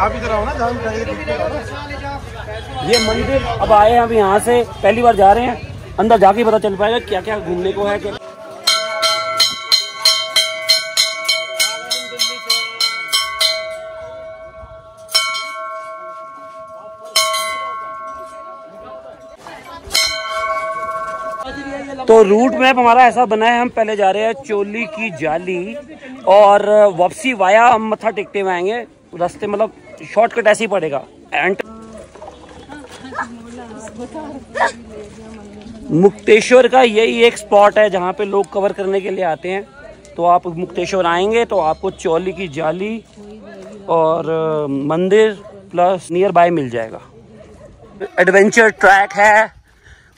आप इधर आओ ना, ये मंदिर अब आए हैं, अब यहाँ से पहली बार जा रहे हैं। अंदर जाके पता चल पाएगा क्या क्या घूमने को है। तो रूट मैप हमारा ऐसा बना है, हम पहले जा रहे हैं चोली की जाली, और वापसी वाया हम मत्था टेकते हुए आएंगे। रास्ते मतलब शॉर्टकट ऐसे ही पड़ेगा। एंड मुक्तेश्वर का यही एक स्पॉट है जहाँ पे लोग कवर करने के लिए आते हैं। तो आप मुक्तेश्वर आएंगे तो आपको चौली की जाली और मंदिर प्लस नियर बाय मिल जाएगा। एडवेंचर ट्रैक है,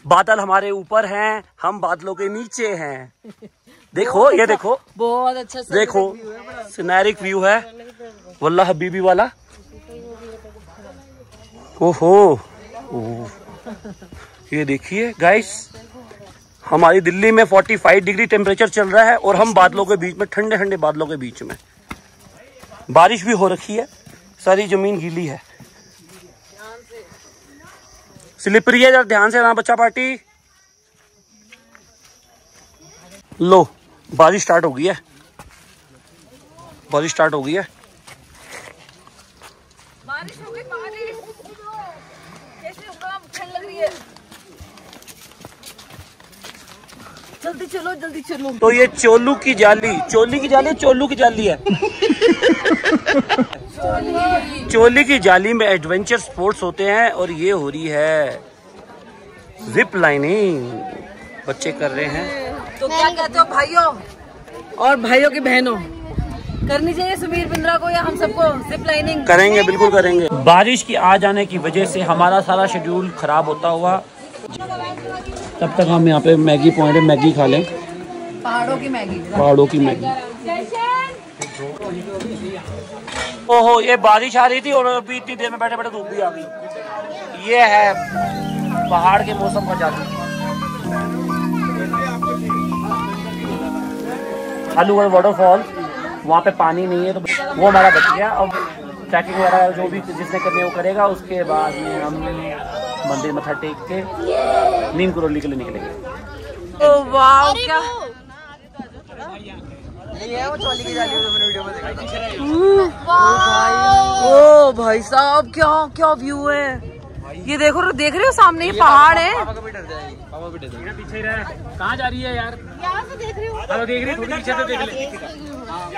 बादल हमारे ऊपर हैं, हम बादलों के नीचे हैं। देखो ये देखो, बहुत अच्छा देखो सिनेरिक व्यू है वल्ला हबीबी वाला। ओहो ओह, ये देखिए गाइस, हमारी दिल्ली में पैंतालीस डिग्री टेम्परेचर चल रहा है और हम बादलों के बीच में, ठंडे ठंडे बादलों के बीच में, बारिश भी हो रखी है, सारी जमीन गीली है, स्लिपरी है, जरा ध्यान से ना बच्चा पार्टी। लो बारिश स्टार्ट हो गई है, बारिश स्टार्ट हो गई है। जल्दी चलो जल्दी चलो। तो ये चोलू की जाली, चोली की जाली, चोलू की जाली है। चोली की जाली में एडवेंचर स्पोर्ट्स होते हैं और ये हो रही है जिप लाइनिंग, बच्चे कर रहे हैं। तो क्या कहते हो भाइयों और भाइयों की बहनों, करनी चाहिए सुमीर बिंद्रा को या हम सबको जिप लाइनिंग? करेंगे, बिल्कुल करेंगे। बारिश की आ जाने की वजह से हमारा सारा शेड्यूल खराब होता हुआ। तब तक हम यहाँ पे मैगी पॉइंट है, मैगी खा लें, पहाड़ों की मैगी, पहाड़ों की मैगी। ओहो ये बारिश आ रही थी और अभी इतनी देर में बैठे बैठे धूप भी आ गई। ये है पहाड़ के मौसम का जादू। आलूगढ़ वाटरफॉल, वहाँ पे पानी नहीं है तो वो हमारा बच गया। अब ट्रैकिंग वगैरह जो भी जिसने करनी वो करेगा, उसके बाद में हम मंदिर मत्था टेक के नीम करोली के लिए निकलेंगे। ओ वाह क्या ये है वो चौली की जाली, मैंने वीडियो में देखा था। ओ भाई साहब क्या क्या व्यू है, ये देखो तो देख रहे हो सामने ये पहाड़ है। पापा को भी डर जाएगी, पापा भी डर जाएगी, पीछे ही रहे। कहाँ जा रही है यार? यहाँ से देख रही हूँ, चलो देख रही, थोड़ी पीछे से देख ले।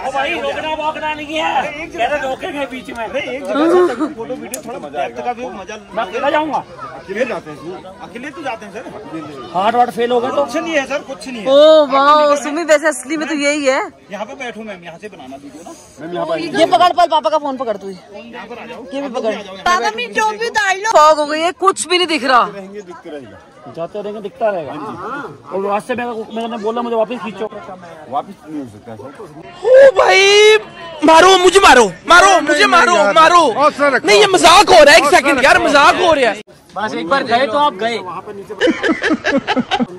ओ भाई रोकना बोकना नहीं है, तेरे रोकेंगे बीच में। एक जगह फोटो वीडियो थोड़ा मजा आएगा, का भी मजा। मैं अकेला जाऊँगा, अकेले जाते हैं, अकेले तो जाते हैं सर। हार्ट वार्ट फेल होगा तो कुछ नहीं है सर, कुछ नहीं है। ओ वाह सुमी, वैसे असली में तो यही है। यहाँ पे बैठो मैम, यहाँ से बनाना वीडियो ना मैम, यहाँ पर ये पकड़, पर पापा का फोन पकड़, तू ये भी पकड़। पापा मेरी टोपी उतार लो, फॉग हो गई है, कुछ भी नहीं दिख रहा। जाते रहेंगे दिखता रहेगा। और रास्ते में मैंने बोला मुझे वापस खींचो, वापस नहीं हो सकता। ओ भाई मारो मुझे, मारो मारो मुझे, मारो मारो। नहीं ये मजाक हो रहा है, एक सेकंड यार, मजाक हो रहा है। बस एक बार गए तो आप गए,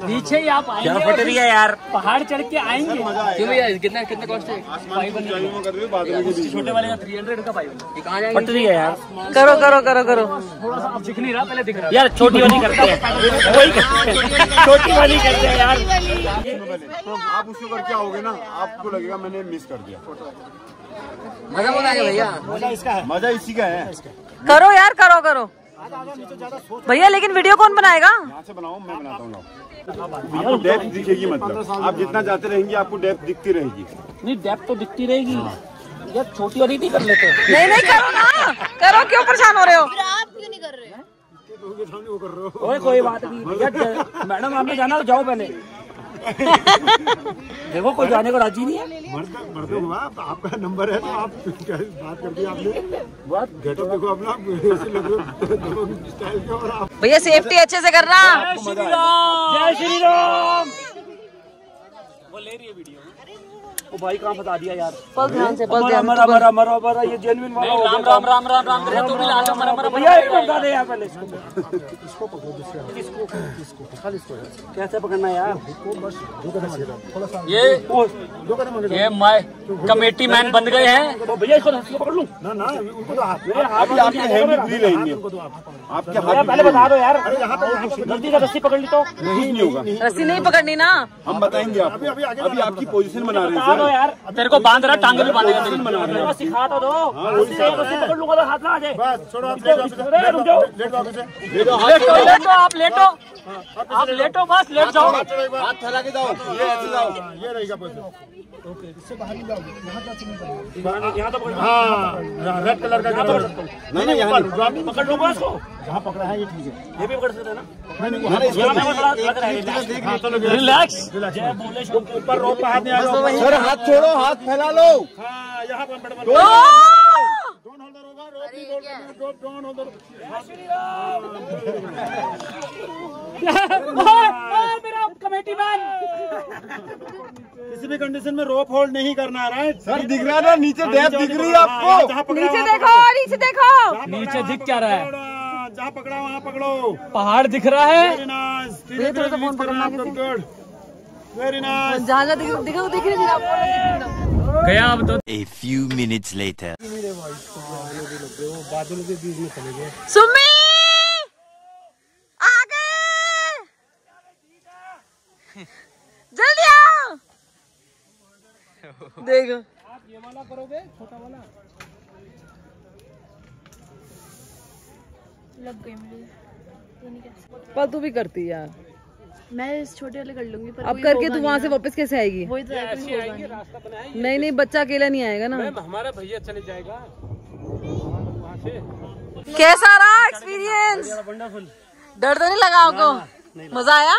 नीचे ही आप आएंगे यार, पहाड़ चढ़ के आएंगे। कितना कितना कॉस्ट है? छोटे वाले का थ्री हंड्रेड का फाइव हंड्रेड है यार। करो करो करो करो, थोड़ा सा दिख नहीं रहा, पहले दिख रहा यार। छोटी वाली करते हैं, छोटी वाली करते हैं यार। आप उसके ऊपर क्या होगे ना, आपको लगेगा मैंने मिस कर दिया। मजा बताएगा भैया, मजा इसका है, मजा इसी का है। करो यार करो करो भैया, लेकिन वीडियो कौन बनाएगा? यहाँ से बनाओ, मैं बनाता हूँ। आपको डेप्थ दिखेगी, मतलब आप जितना जाते रहेंगे आपको डेप्थ दिखती रहेगी। नहीं डेप्थ तो दिखती रहेगी यार, छोटी वाली नहीं कर लेते। नहीं नहीं करो ना, करो, क्यों परेशान हो रहे हो? आप क्यों नहीं कर रहे हो? ओए कोई बात नहीं मैडम, आपने जाना तो जाओ पहले। देखो कोई जाने को राजी नहीं है। मर्दों हुआ आपका नंबर है तो आप बात कर दी आपने, बात घटो। देखो अपना स्टाइल का, और आप भैया सेफ्टी अच्छे से करना। जय श्री राम, जय श्री राम। वो ले रही है वीडियो। ओ भाई कहाँ बता दिया यार, पल ध्यान से, पल ध्यान। मरा मरा मरा मरा, ये जेन्युइन वाला हो। राम राम राम राम राम, तेरे तो भी लाल मरा मरा। भैया एक बता दे यार पहले, इसको पकड़ो, दूसरे इसको, इसको खाली इसको कैसे पकड़ना यार? बस दो कदम आगे थोड़ा सा, ये दो कदम आगे। ये मैं कमेटी मैन बन गए हैं। तो भैया इसको हाथ पकड़ लूं ना? ना उनको तो हाथ, आप आपके हैंड फ्री रहेंगे, आपके हाथ पहले बता दो यार। अरे यहां पे गलती से रस्सी पकड़ ली तो नहीं होगा, रस्सी नहीं पकड़नी ना, हम बताएंगे आपको। अभी आगे अभी आपकी पोजीशन बना रहे हैं। तेरे को बांध रहा, टांगे भी बांधेगा, सिखा तो दो। पकड़ लूंगा तो हाथ ना आ जाए। बस छोड़ो, आप लेटो, आप लेटो, आप लेटो, बस लेट जाओ, हाथ फैला के जाओ, ये ऐसे जाओ, ये रहेगा बस। ओके, इससे बाहर नहीं जाओगे, यहाँ जाओगे, यहाँ तो पकड़, हाँ रेड कलर का नहीं नहीं, यहाँ पकड़ लूंगा इसको, जहाँ पकड़ा है ये ठीक है, ये भी पकड़ सकते हैं ना। रिलैक्स, ऊपर रोप पर हाथ नहीं आएगा सर, हाथ छोड़ो, हाथ फैला लो, हाँ यहाँ पर मेरा कमेटी मैन, किसी भी कंडीशन में रोप होल्ड नहीं करना रहा है सर, दिख रहा ना, नीचे डेप दिख रही है आपको, नीचे देखो, नीचे देखो, नीचे दिख क्या रहा है, जहाँ पकड़ा वहाँ पकड़ो, पहाड़ दिख रहा है, वेरी नाइस, जहाँ दिखो दिख रही गया। अब तो a few minutes later बादल के बीच में चले गए। सुमी आ गए, जल्दी आओ। देखो आप ये वाला करोगे, छोटा वाला लग गई मेरी, पर तू भी करती यार, मैं इस छोटे वाले कर लूंगी, पर अब करके तू वहाँ से वापस कैसे आएगी? वही तो ऐसी आएगी, रास्ता बनाएगी। नहीं नहीं, बच्चा अकेला नहीं आएगा ना, हमारा भैया चले जाएगा वहाँ से। कैसा रहा एक्सपीरियंस? डर तो नहीं लगा आपको? मजा आया?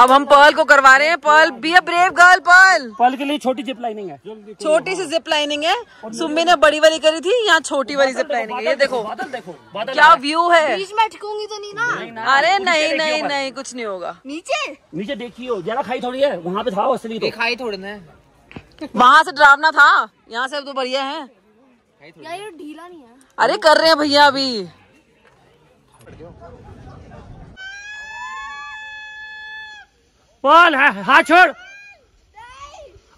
अब हम पर्ल को करवा रहे हैं। Pearl be a brave girl. Pearl Pearl के लिए छोटी जिप लाइनिंग है, छोटी सी जिप लाइनिंग है। सुम्मी ने बड़ी वाली करी थी, यहाँ छोटी वाली जिप लाइनिंग है। ये देखो, बादल देखो, बादल क्या व्यू है। बीच में अटकूंगी तो नहीं ना? अरे नहीं नहीं नहीं, कुछ नहीं होगा। नीचे नीचे देखियो, जरा खाई थोड़ी है, वहाँ पे था असली तो, खाई थोड़ी ना, वहाँ से डरावना था, यहाँ से अब तो बढ़िया है। ढीला नहीं है? अरे कर रहे हैं भैया अभी। पर्ल हाथ छोड़,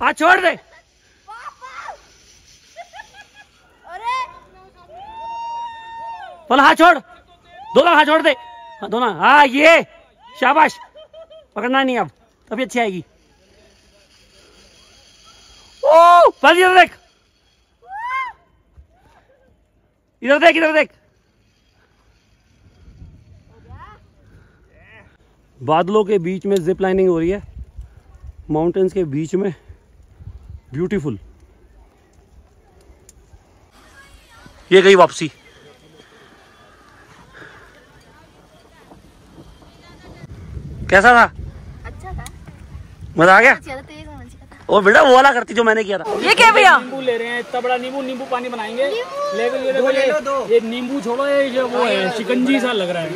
हाथ छोड़ दे। पर्ल हाथ छोड़, दोनों हाथ छोड़ दे, दोनों। हाँ ये शाबाश, पकड़ना नहीं अब, तभी अच्छी आएगी। ओ पर्ल इधर देख, इधर देख, इधर देख। बादलों के बीच में जिप लाइनिंग हो रही है, माउंटेन्स के बीच में, ब्यूटीफुल। ये गई वापसी। कैसा था? अच्छा था, मजा आ गया। ओ बेटा वो वाला करती जो मैंने किया था। ये क्या भैया? नींबू ले रहे हैं, इतना बड़ा नींबू, नींबू पानी बनाएंगे। ये नींबू छोड़ो, ये वो है शिकंजी सा लग रहा है,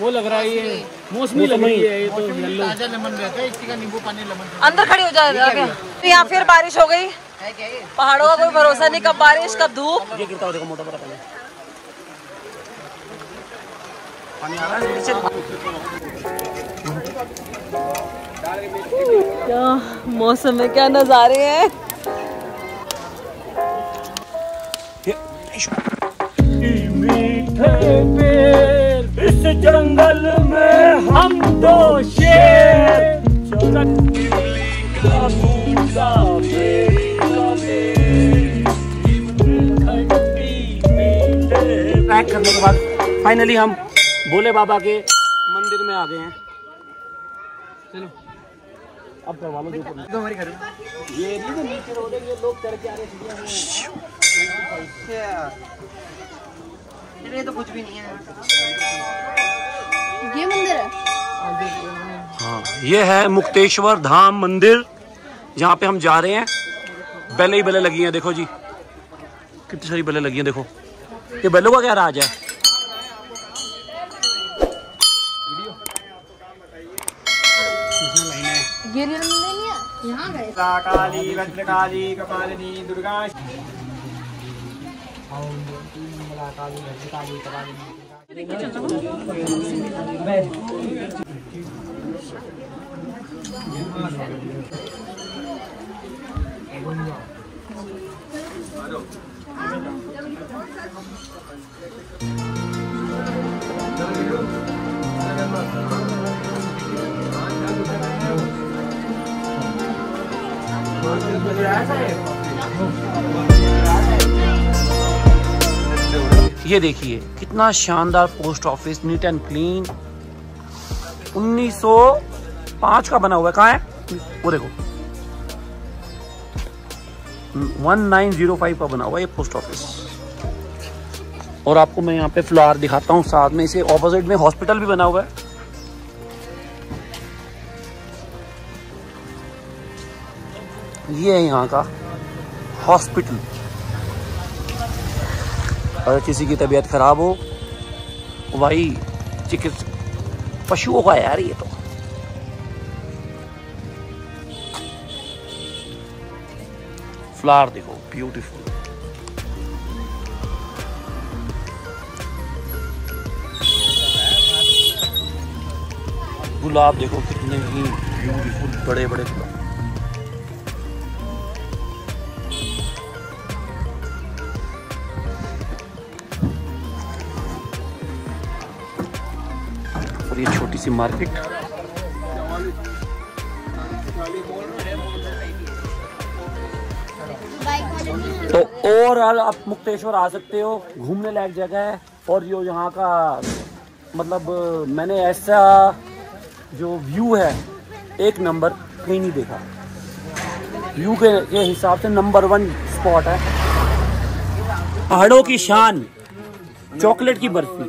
वो लग रहा है, ये मौसमी लग रही है, ये तो ताजा लेमन रहता है, इसी का नींबू पानी लेमन। अंदर खड़ी हो जाएगा क्या? तो यहाँ फिर बारिश हो गई, पहाड़ों का कोई भरोसा नहीं, कब बारिश कब धूप। ये गिरता हो देखो, मोटा बड़ा पानी आ रहा है नीचे। क्या मौसम में क्या नजारे हैं। इस जंगल में हम दो शेर, इमली का बूटा ट्रैक करने के बाद फाइनली हम भोले बाबा के मंदिर में आ गए हैं। चलो अब करवा लो जो हमारे घर। ये नीचे रोड है, ये लोग करके आ रहे हैं, ये तो कुछ भी नहीं है। ये मंदिर है? हाँ, ये है मुक्तेश्वर धाम मंदिर, जहाँ पे हम जा रहे हैं। बेले ही बेले लगी हैं, देखो जी कितनी सारी बेले लगी हैं। देखो ये बेलों का क्या राज है। ये रियल नहीं है, यहाँ गए काली वज्रकाली कपालिनी दुर्गा। ये देखिए कितना शानदार post office, neat and clean, उन्नीस सौ पाँच का बना हुआ है। कहाँ है वो देखो, उन्नीस सौ पाँच का बना हुआ है ये पोस्ट ऑफिस। और आपको मैं यहाँ पे फ्लावर दिखाता हूँ, साथ में इसे ऑपोजिट में हॉस्पिटल भी बना हुआ है। ये है यहाँ का हॉस्पिटल, अगर किसी की तबीयत खराब हो भाई चिकित्सा पशुओं का यार। ये तो फ्लावर देखो ब्यूटीफुल। गुलाब देखो कितने ही ब्यूटीफुल बड़े बड़े गुलाब। ये छोटी सी मार्केट, तो ओवरऑल आप मुक्तेश्वर आ सकते हो, घूमने लायक जगह है। और जो यहाँ का मतलब मैंने ऐसा जो व्यू है एक नंबर कहीं नहीं देखा, व्यू के, के हिसाब से नंबर वन स्पॉट है। पहाड़ों की शान चॉकलेट की बर्फी,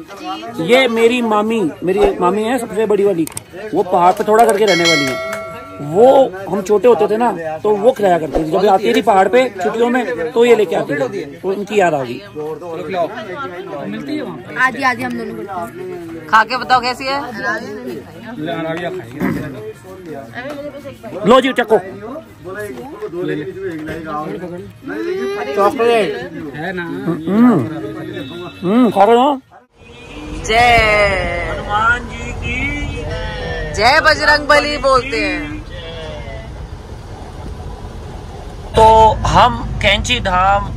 ये मेरी मामी मेरी मामी है सबसे बड़ी वाली, वो पहाड़ पे थोड़ा करके रहने वाली है। वो हम छोटे होते थे ना तो वो खिलाया करती थी, जब आती थी पहाड़ पे छुट्टियों में तो ये लेके आती थी, तो उनकी याद आ गई। आधी आधी हम दोनों खा के बताओ कैसी है। लो जी चको चॉकलेट है ना। हम्म खा रहे हो। जय हनुमान जी की जय, बजरंगबली बोलते हैं। तो हम कैंची धाम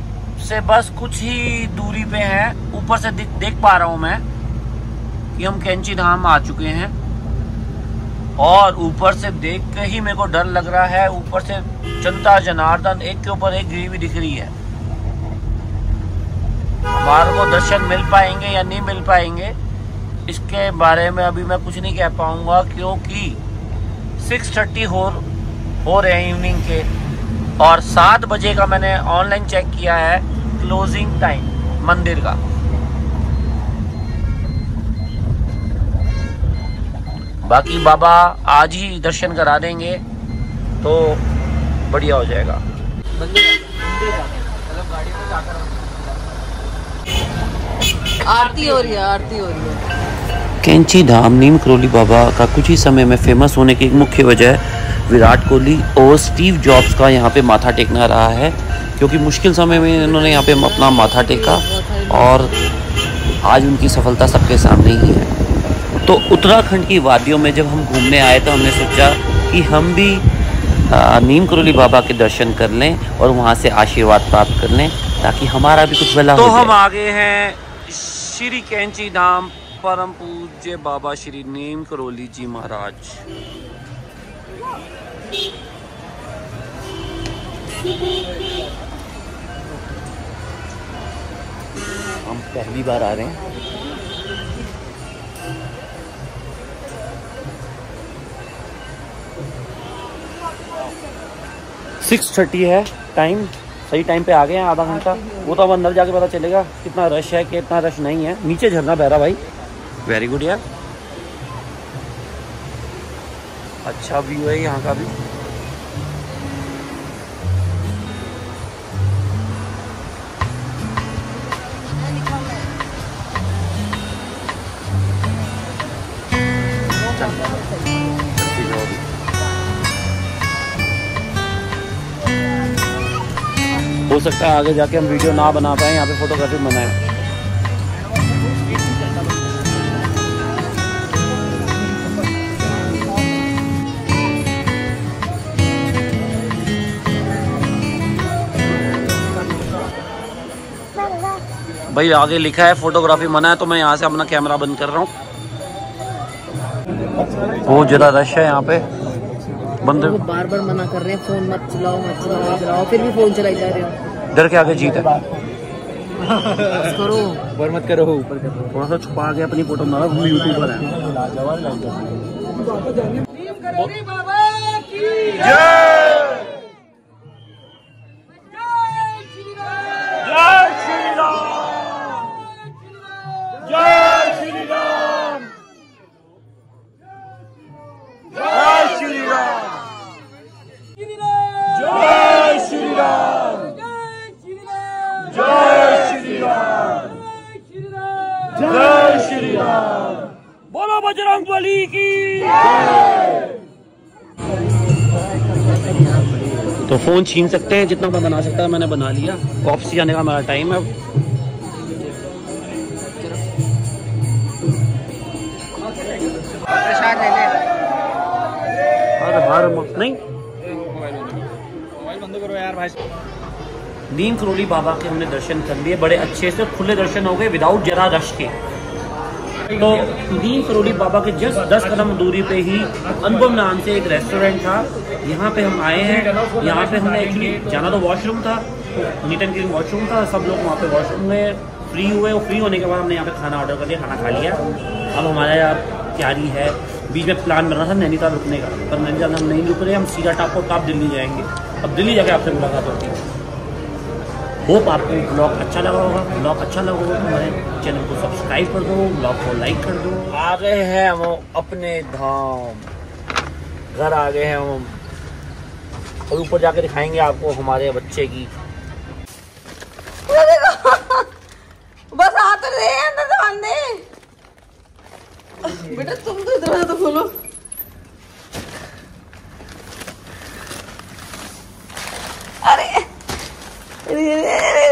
से बस कुछ ही दूरी पे हैं, ऊपर से दे, देख पा रहा हूं मैं कि हम कैंची धाम आ चुके हैं। और ऊपर से देख के ही मेरे को डर लग रहा है, ऊपर से जनता जनार्दन एक के ऊपर एक गिरी हुई दिख रही है। हमारे को दर्शन मिल पाएंगे या नहीं मिल पाएंगे इसके बारे में अभी मैं कुछ नहीं कह पाऊंगा, क्योंकि छह तीस हो हो रहे हैं इवनिंग के, और सात बजे का मैंने ऑनलाइन चेक किया है क्लोजिंग टाइम मंदिर का। बाकी बाबा आज ही दर्शन करा देंगे तो बढ़िया हो जाएगा। आरती हो रही है, आरती हो रही है। कैंची धाम नीम करोली बाबा का कुछ ही समय में फेमस होने की एक मुख्य वजह विराट कोहली और स्टीव जॉब्स का यहाँ पे माथा टेकना रहा है, क्योंकि मुश्किल समय में इन्होंने यहाँ पे अपना माथा टेका और आज उनकी सफलता सबके सामने ही है। तो उत्तराखंड की वादियों में जब हम घूमने आए तो हमने सोचा कि हम भी नीम करोली बाबा के दर्शन कर लें और वहाँ से आशीर्वाद प्राप्त कर लें, ताकि हमारा भी कुछ भला हो। तो हम आगे हैं श्री कैंची धाम, परम पूज्य बाबा श्री नीम करोली जी महाराज। हम पहली बार आ रहे हैं। छह तीस है टाइम, सही टाइम पे आ गए हैं, आधा घंटा। वो तो अब अंदर जाके पता चलेगा कितना रश है कितना रश नहीं है। नीचे झरना बह रहा भाई, वेरी गुड यार, अच्छा व्यू है यहाँ का भी। हो सकता है आगे जाके हम वीडियो ना बना पाए, यहाँ पे फोटोग्राफी बनाए। भाई आगे लिखा है फोटोग्राफी मना है, तो मैं यहाँ से अपना कैमरा बंद कर रहा हूँ। बहुत ज़्यादा रश है यहाँ पे, बंदे वो बार बार मना कर रहे हैं फोन मत चलाओ मत चलाओ मत चलाओ, फिर भी फोन चलाई जा रहे हो। डर के आगे जीत है। करो वर मत करो, ऊपर करो, थोड़ा सा छुपा के अपनी फोटो मारो, हम यूट्यूबर हैं। नीम करोली बाबा की जय। तो फोन छीन सकते हैं, जितना मैं बना सकता है मैंने बना लिया। वापसी जाने का मेरा टाइम है। हर हर नहीं नीम करोली बाबा के हमने दर्शन कर लिए, बड़े अच्छे से खुले दर्शन हो गए विदाउट जरा रश के। तो नीम करोली बाबा के जस्ट दस कदम दूरी पे ही अनुपम नाम से एक रेस्टोरेंट था, यहाँ पे हम आए हैं। यहाँ पे हमने एक्चुअली जाना तो वॉशरूम था, नीट एंड क्लीन वॉशरूम था, सब लोग वहाँ पे वॉशरूम में फ्री हुए। और फ्री होने के बाद हमने यहाँ पे खाना ऑर्डर कर लिया, खाना खा लिया। अब हमारा यार तैयारी है, बीच में प्लान बना था नैनीताल रुकने का, पर नैनीताल हम नहीं रुक रहे, हम सीधा टॉप और टॉप दिल्ली जाएंगे। अब दिल्ली जाके आपसे मुलाकात होती है। होप आपको ब्लॉग अच्छा लगा होगा। ब्लॉग अच्छा लगा होगा तो हमारे चैनल को सब्सक्राइब कर दो, ब्लॉग को लाइक कर दो। आ गए हैं हम अपने धाम, घर आ गए हैं हम, और ऊपर जाके दिखाएंगे आपको हमारे बच्चे की। बस आते रहे हैं अंदर से। बेटा तुम तो इधर तो खोलो। अरे